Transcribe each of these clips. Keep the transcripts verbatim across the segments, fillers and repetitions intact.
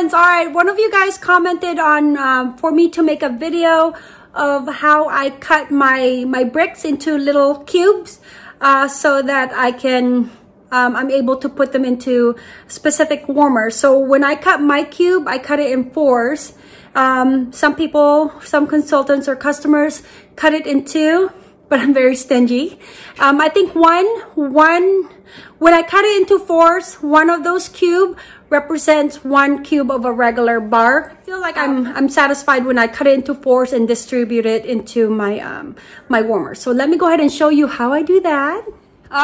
friends. All right, one of you guys commented on um, for me to make a video of how I cut my my bricks into little cubes uh, so that I can um, I'm able to put them into specific warmers. So when I cut my cube, I cut it in fours. Um, some people, some consultants or customers cut it in two, but I'm very stingy. Um, I think one one when I cut it into fours, one of those cube represents one cube of a regular bar. I feel like I'm I'm satisfied when I cut it into fours and distribute it into my um my warmer. So let me go ahead and show you how I do that.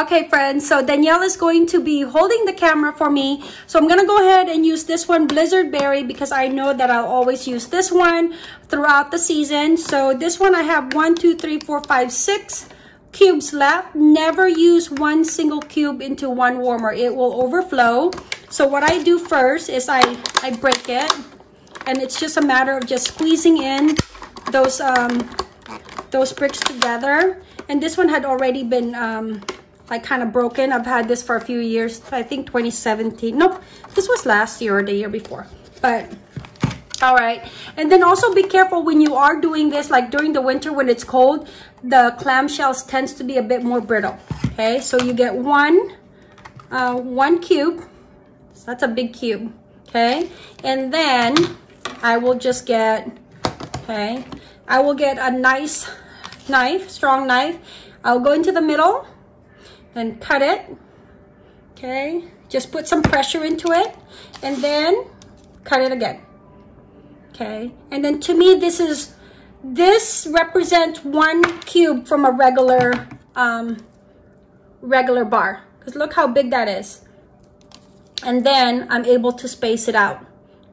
Okay, friends, so Danielle is going to be holding the camera for me. So I'm gonna go ahead and use this one, Blizzard Berry, because I know that I'll always use this one throughout the season. So this one, I have one, two, three, four, five, six cubes left. Never use one single cube into one warmer. It will overflow. So what I do first is I, I break it, and it's just a matter of just squeezing in those, um, those bricks together. And this one had already been... Um, like kind of broken. I've had this for a few years. I think twenty seventeen. Nope, this was last year or the year before. But all right. And then also be careful when you are doing this, like during the winter when it's cold, the clamshells tends to be a bit more brittle. Okay, so you get one, uh, one cube. So that's a big cube. Okay, and then I will just get, okay, I will get a nice knife, strong knife. I'll go into the middle and cut it, okay? Just put some pressure into it and then cut it again, okay? And then to me, this is, this represents one cube from a regular, um, regular bar, because look how big that is. And then I'm able to space it out,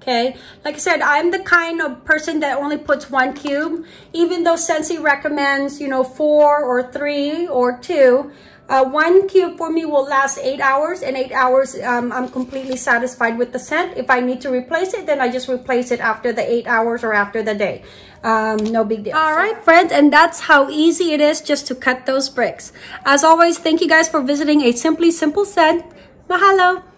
okay? Like I said, I'm the kind of person that only puts one cube, even though Scentsy recommends, you know, four or three or two. Uh, one cube for me will last eight hours, and eight hours um, I'm completely satisfied with the scent. If I need to replace it, then I just replace it after the eight hours or after the day. Um, no big deal. All right, friends, and that's how easy it is just to cut those bricks. As always, thank you guys for visiting a Simply Simple Scent. Mahalo!